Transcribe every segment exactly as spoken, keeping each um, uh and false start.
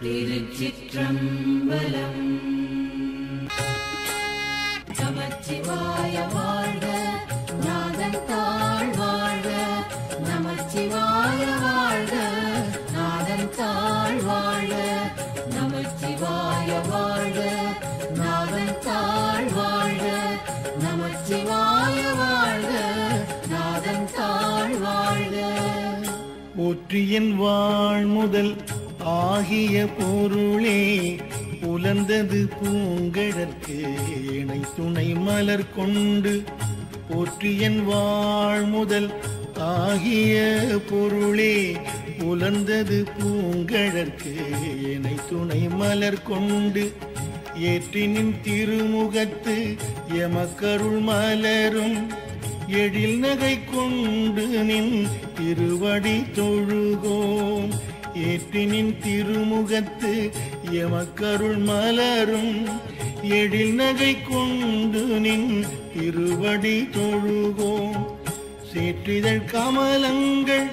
திருச்சிற்றம்பலம். நமச்சிவாய வாழ்க, நாதன் தாழ் வாழ்க. நமச்சிவாய வாழ்க, நாதன் தாழ் வாழ்க. நமச்சிவாய வாழ்க, நாதன் தாழ் வாழ்க. நமச்சிவாய வாழ்க, நாதன் தாழ் வாழ்க. ஒற்றியின் வாழ் முதல் ஆகிய பொருளே புலந்தது பூங்கழற்கு இணை துணை மலர் கொண்டு. ஒற்றியன் வாழ் முதல் ஆகிய பொருளே புலந்தது பூங்கழற்கு இணை துணை மலர் கொண்டு. ஏற்றினின் திருமுகத்து எமக்கருள் மலரும் எழில் நகை கொண்டு நின் திருவடி தொழுகோம். ஏற்றினின் திருமுகத்து எமக்கருள் மலரும் எழில் நகை கொண்டு நின் திருவடி தொழுகோம். சேற்றிதழ் கமலங்கள்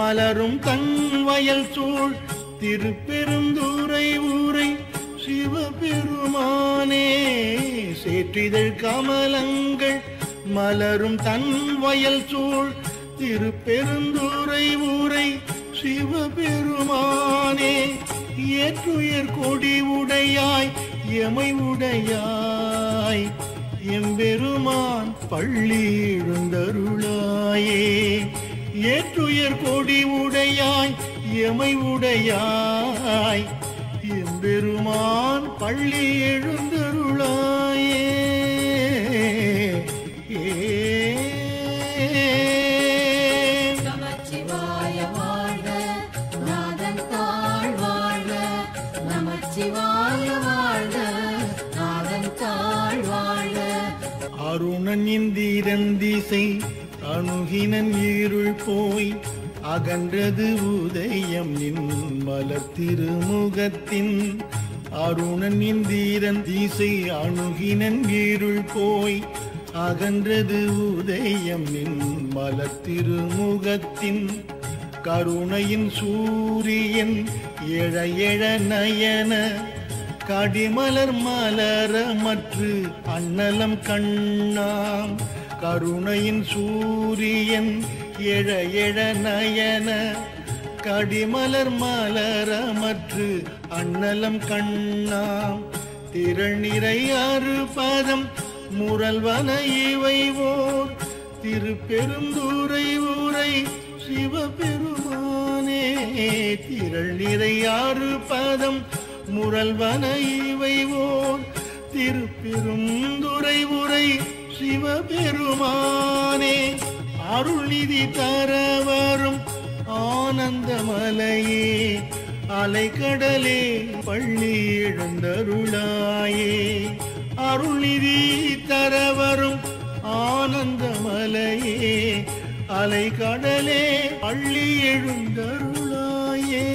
மலரும் தன் வயல் சூழ் திருப்பெருந்துறை ஊரை சிவபெருமானே. சேற்றிதழ் கமலங்கள் மலரும் தன் வயல் சூழ் திருப்பெருந்துறை ஊரை சிவபெருமானே. ஏற்றுயர் கொடி உடையாய் எமை உடையாய் எம்பெருமான் பள்ளி எழுந்தருளாயே. ஏற்றுயர் கொடி உடையாய் எமை உடையாய் எம்பெருமான் பள்ளி எழுந்தருளாயே. அருணன் இந்திரன் திசை அணுகினன் இருள் போய் அகன்றது உதயம் நின் மலர் திருமுகத்தின். அருணன் இந்திரன் திசை அணுகினன் இருள் போய் அகன்றது உதயம் நின் மலர் திருமுகத்தின். கருணையின் சூரியன் எழ எழ நயன கடிமலர் மலர மற்று அண்ணலம் கண்ணாம். கருணையின் சூரியன் எழ எழ நயன கடிமலர் மலர மற்று அண்ணலம் கண்ணாம். திரணிறை ஆறு பாதம் முரல்வன இவை ஓர் திருப்பெருந்துறை ஊரை சிவபெருமானே. திரள் நிறையாறு பாதம் முரல்வன இவை ஓர் திருப்பெருந்துறை ஊரை சிவபெருமானே. அருள்நிதி தர வரும் ஆனந்த மலையே அலைக்கடலே பள்ளி எழுந்தருளாயே. அருள்நிதி தர வரும் ஆனந்த மலையே அலைக்கடலே பள்ளி எழுந்தருளாயே.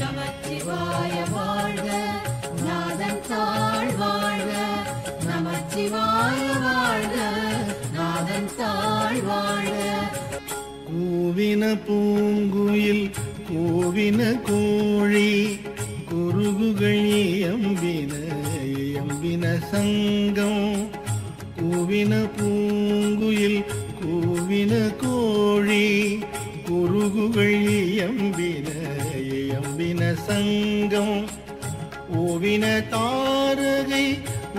நமச்சிவாய வாழ்க, நாதன் தாழ் வாழ்க. நமச்சிவாய வாழ்க, நாதன் தாழ் வாழ்க. கூவின பூங்குயில் கோவின கோழி குருகுகள் எம்பின எம்பின சங்கம். கூவின பூங்குயில் கூவின கோழி குருகுகள் எம்பின எம்பின சங்கம். ஓவின தாரகை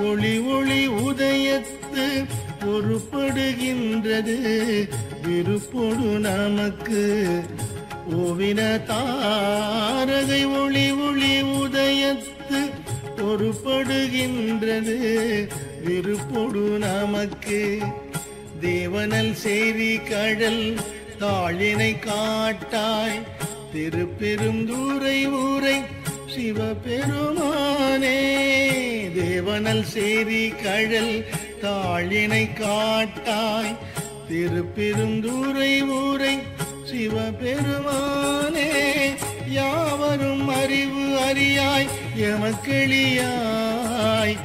ஒளி ஒளி உதயத்து பொறுப்படுகின்றது விருப்பொடு நமக்கு. ஓவின தாரகை ஒளி ஒளி உதயத்து பொறுப்படுகின்றது விருப்பொடு நமக்கு. தேவனல் சேரி கடல் தாளினை காட்டாய் திருப்பெருந்துறை ஊரை சிவபெருமானே. தேவனல் சேரி கடல் தாளினை காட்டாய் திருப்பெருந்துறை ஊரை சிவபெருமானே. யாவரும் அறிவு அறியாய் எமக்கெளியாய்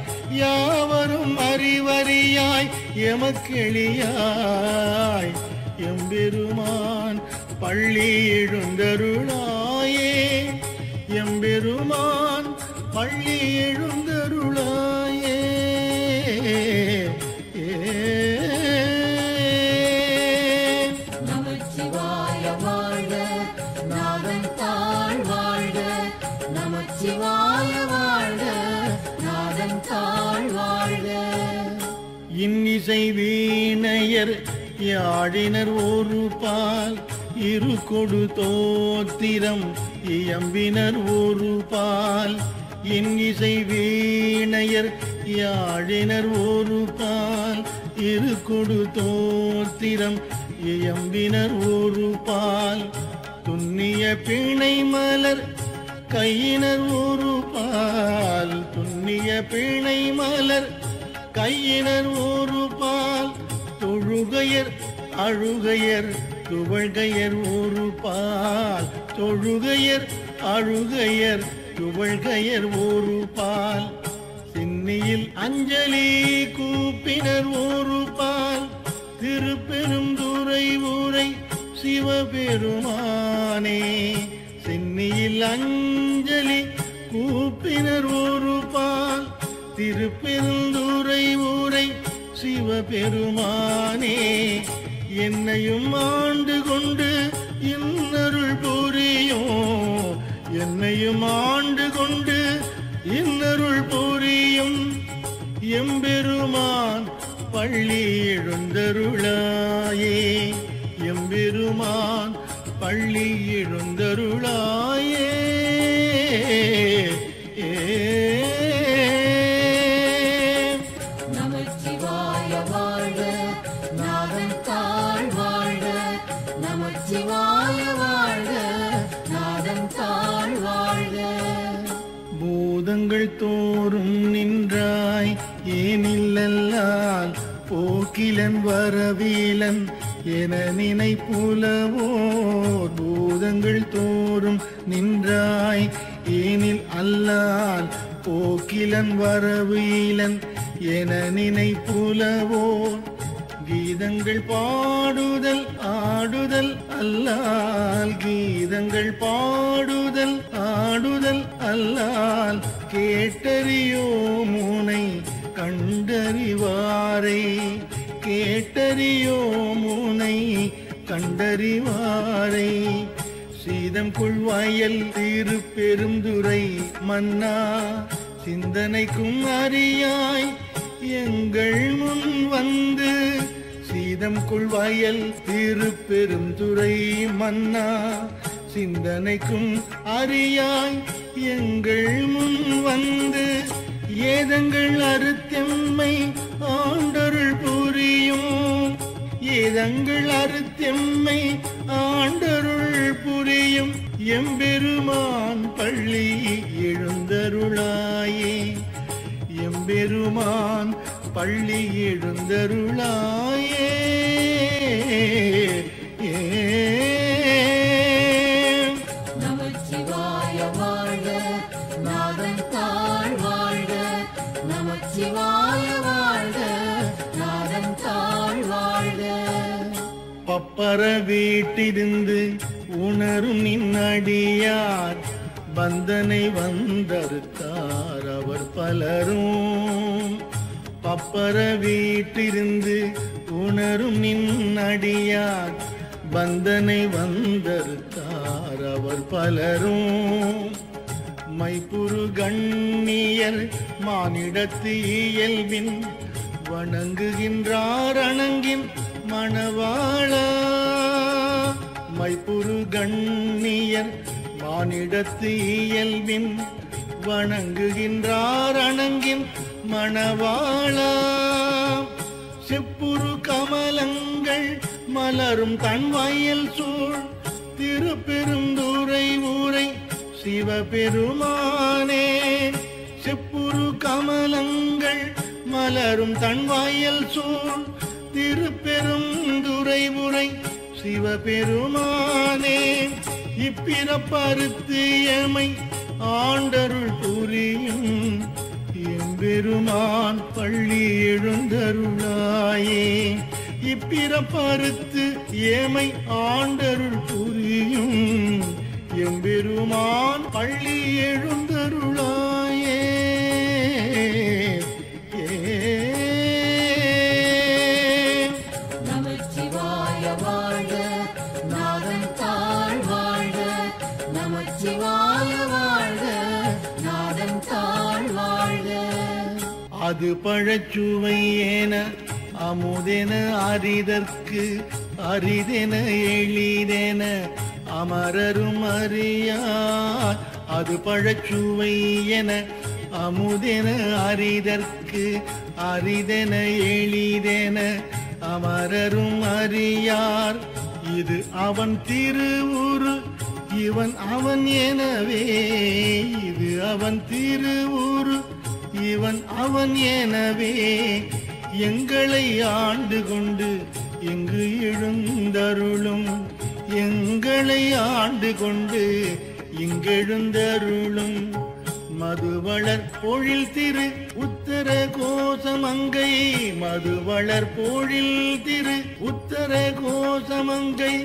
யாவரும் அறிவறியாய் எமக்கெளியாய் எம்பெருமான் பள்ளி எழுந்தருளாயே எம்பெருமான், பள்ளி எழுந்தருளாயே. நமச்சிவாய வாழ்க, நாதன் தாழ் வாழ்க. நமச்சிவாய வாழ்க, நாதன் தாழ் வாழ்க. இன்னிசை வீணையர் யாழினர் ஒரு பால், இரு கொடு தோத்திரம் இயம்பினர் ஒரு பால். இன்னிசை வீணையர் யாழினர் ஒரு பால், இரு கொடு தோத்திரம் இயம்பினர் ஒரு பால். துன்னிய பிணை மலர் கையினர் ஒரு பால், துன்னிய பிணை மலர் கையினர் ஒரு பால். தொழுகையர் அழுகையர் துவழ்கையர் ஒரு பால், தொழுகையர் அழுகையர் துவழ்கையர் ஒரு பால். சின்னியில் அஞ்சலி கூப்பினர் ஒரு பால், திருப்பெருந்துறை ஊரை சிவபெருமானே. சின்னியில் அஞ்சலி கூப்பினர் ஒரு பால், திருப்பெருந்துறை ஊரை சிவபெருமானே. என்னையும் ஆண்டு கொண்டு இன்னருள் புரியும், என்னையும் ஆண்டு கொண்டு இன்னருள் புரியும் எம்பெருமான், பள்ளி எழுந்தருளாயே எம்பெருமான், பள்ளி எழுந்தருளாயே. சிவாய வாழ்க, நாதன் தாழ் வாழ்க. பூதங்கள் தோறும் நின்றாய் ஏனில்லால், போக்கிலன் வரவீலன் என நினை புலவோ. பூதங்கள் தோறும் நின்றாய் ஏனில் அல்லால், போக்கிலன் வரவீலன் என நினை புலவோ. கீதங்கள் பாடுதல் ஆடுதல் அல்லால், கீதங்கள் பாடுதல் ஆடுதல் அல்லால். கேட்டறியோ முனை கண்டறிவாரை, கேட்டறியோ முனை கண்டறிவாரை. சீதம் கொள்வாயல் திருப்பெருந்துறை மன்னா, சிந்தனைக்கும் அறியாய் எங்கள் முன் வந்து. சீதம் கொள்வாயல் திருப்பெருந்துறை மன்னா, சிந்தனைக்கும் அறியாய் எங்கள் முன் வந்து. ஏதங்கள் அறுத்தெம்மை ஆண்டருள் புரியும், ஏதங்கள் அறுத்தெம்மை ஆண்டருள் புரியும் எம்பெருமான், பள்ளி எழுந்தருளாயே எம்பெருமான், பள்ளி எழுந்தருளாயே. நமச்சிவாய வாழ்க, நாதன் தாழ் வாழ்க. நமச்சிவாய வாழ்க, நாதன் தாழ் வாழ்க. பப்பர வீட்டிருந்து உணரும் நின்னடியார், பந்தனை வந்தறுத்தார் அவர் பலரும். பப்பர வீட்டிருந்து உணரும் நின்னடியார், பந்தனை வந்தறுத்தார் அவர் பலரும். மைப்புரு கண்ணியர் மானிடத்து இயல்பின், வணங்குகின்றார் அணங்கின் மணவாளா. மைப்புரு கண்ணியர் மானிடத்து இயல்பின், வணங்குகின்றார் அணங்கின் மணவாளா. செப்புரு கமலங்கள் மலரும் தன்வயல் சூழ், திருப்பெருந்துறை ஊரை சிவபெருமானே. செப்புரு கமலங்கள் மலரும் தன்வயல் சூழ், திருப்பெருந்துறை ஊரை சிவபெருமானே. இப்பிறப்பறுத்து எமை ஆண்டருள் புரியும் எம்பெருமான், பள்ளி எழுந்தருளாயே இப்பிறப்பறுத்து ஏமை ஆண்டருள் புரியும் எம்பெருமான் பள்ளி எழுந்தருளாயே. அது பழச்சுவை என அமுதென அரிதற்கு அரிதென எளிதென அமரரும் அறியார். அது பழச்சுவை என அமுதென அரிதற்கு அரிதென எளிதென அமரரும் அறியார். இது அவன் திருவுரு இவன் அவன் எனவே, இது அவன் திருவுரு இவன் அவன் எனவே, எங்களை ஆண்டு கொண்டு எங்கு எழுந்தருளும், எங்களை ஆண்டு கொண்டு இங்கெழுந்தருளும். மதுவளர் பொழில் திரு உத்தர கோசமங்கை, மதுவளர் பொழில் திரு உத்தர கோசமங்கை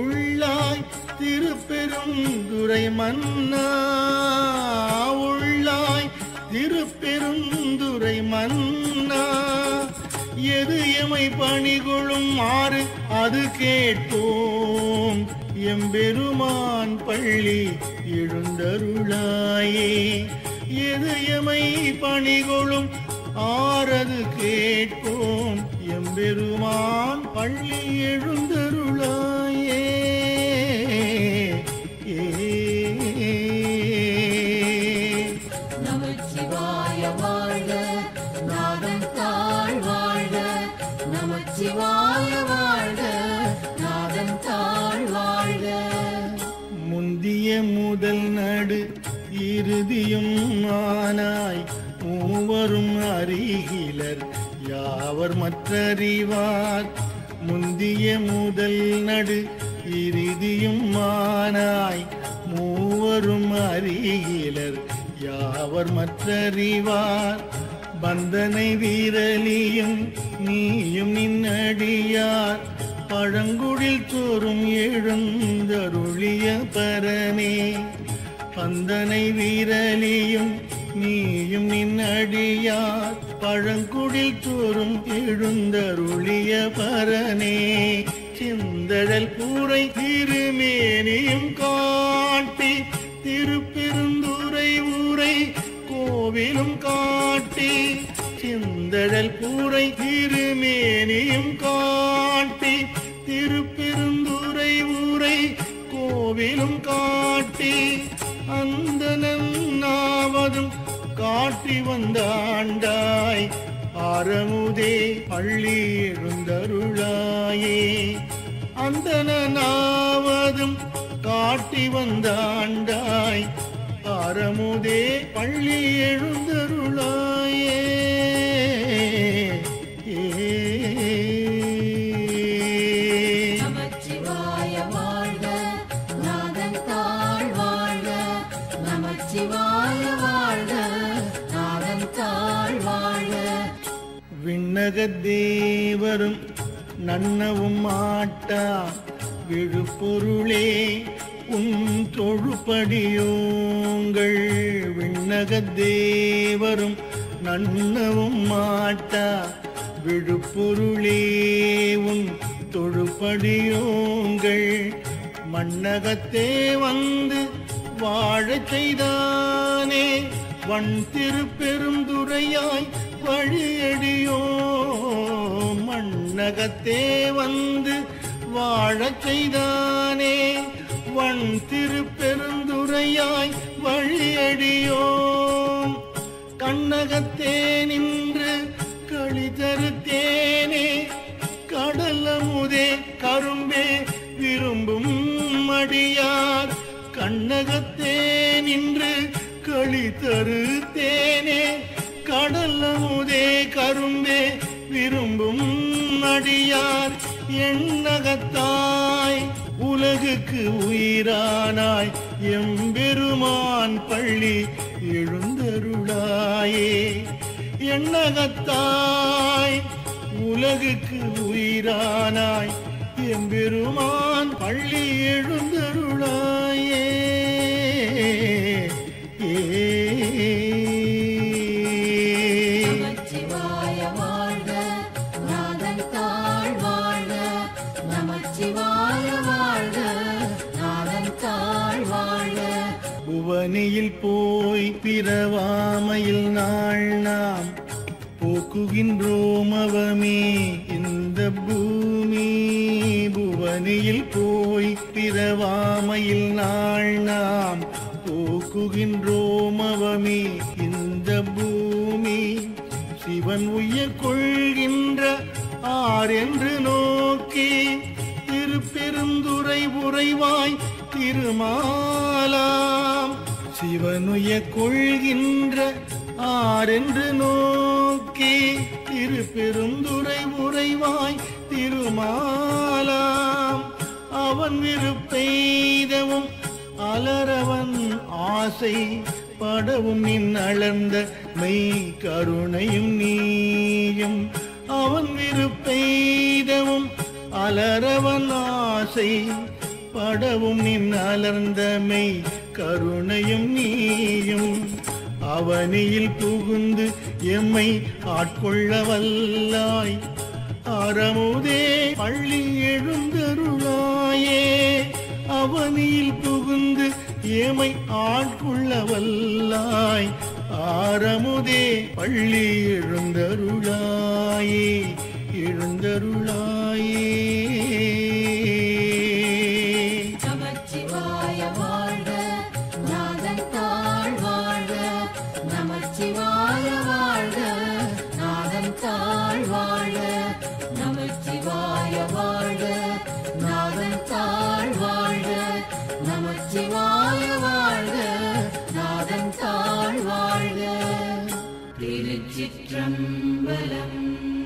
உள்ளாய் திருப்பெருந்துறை மன்னா, உள்ளாய் திருப்பெருந்துறை மன்னா. எது எமை பணிகொளும் மாறு அது கேட்போம், எம்பெருமான் பள்ளி எழுந்தருளாயே. எது எமை பணிகொளும் ஆறது கேட்போம், எம்பெருமான் பள்ளி எழுந்தருளாயே. முதல் நடு இறுதியும் ஆனாய் மூவரும் அறிகிலர் யாவர் மற்றறிவார். முந்திய முதல் நடு இறுதியும் ஆனாய் மூவரும் அறிகிலர் யாவர் மற்றறிவார். பந்தனை வீரலியும் நீயும் நின்னடியார் பழங்குடில் தோறும் எழுந்தருளிய பரமே. பந்தனை வீரலியும் நீயும் நின்னடியார் பழங்குடில் தோறும் எழுந்தருளிய பரனே. சிந்தழல் கூரை திருமேனியும் காட்டி திருப்பெருந்துறை ஊரை கோவிலும் காட்டி, சிந்தழல் கூரை திருமேனியும் காட்டி திருப்பெருந்துறை ஊரை கோவிலும் காட்டி அந்தனாவதும் காட்டி வந்தாண்டாய். ஆரமுதே பள்ளி எழுந்தருளாயே. அந்தனாவதும் காட்டி வந்தாண்டாய். ஆரமுதே பள்ளி எழுந்தருளாயே. விண்ணகத்தேவரும் நன்னவும் ஆட்டா விழுப்பொருளே உன் தொழுபடியோங்கள். விண்ணகத்தேவரும் நன்னவும் ஆட்டா விழுப்பொருளே உன் தொழுபடியோங்கள். மண்ணகத்தே வந்து வாழச் செய்தானே வண் திருப்பெருந்துறையாய் வழியடியோ. மண்ணகத்தே வந்து வாழச் செய்தானே வண் திருப்பெருந்துறையாய் வழியடியோ. கண்ணகத்தே நின்று களி தருத்தேனே கடல் அமுதே கரும்பே விரும்பும் அடியார். கண்ணகத்தே நின்று களி தருத்தேனே கடல் அமுதே கரும்பே விரும்பும் அடியார். எண்ணகத்தாய் உலகுக்கு உயிரானாய் எம்பெருமான் பள்ளி எழுந்தருளாயே. எண்ணகத்தாய் உலகுக்கு உயிரானாய் எம்பெருமான் பள்ளி எழுந்தருளாயே. புவனியில் போய் பிறவாமையில் நாள் நாம் போக்குகின்றோம் அவமே இந்த பூமி. புவனியில் போய் பிறவாமையில் நாள் நாம் போக்குகின்றோம் அவமே இந்த பூமி. சிவன் உய கொள்கின்ற ஆர் என்று நோக்கி திருப்பெருந்துறை உறைவாய் திருமாலாம். சிவனுய கொள்கின்ற ஆரென்று நோக்கி திருப்பெருந்துறை உறைவாய் திருமாலாம். அவன் விருப்பெய்தவும் அலரவன் ஆசை படவும் நின் அளந்த மெய் கருணையும் நீயும். அவன் விருப்பெய்தவும் அலரவன் ஆசை படவும் நின் அலர்ந்த மெய் கருணையும் நீயும். அவனியில் புகுந்து எம்மை ஆட்கொள்ள வல்லாய் அறமுதே பள்ளி எழுந்தருளாயே. அவனியில் புகுந்து எம்மை ஆட்கொள்ள வல்லாய் அறமுதே பள்ளி எழுந்தருளாயே எழுந்தருளாயே. Chitram balam.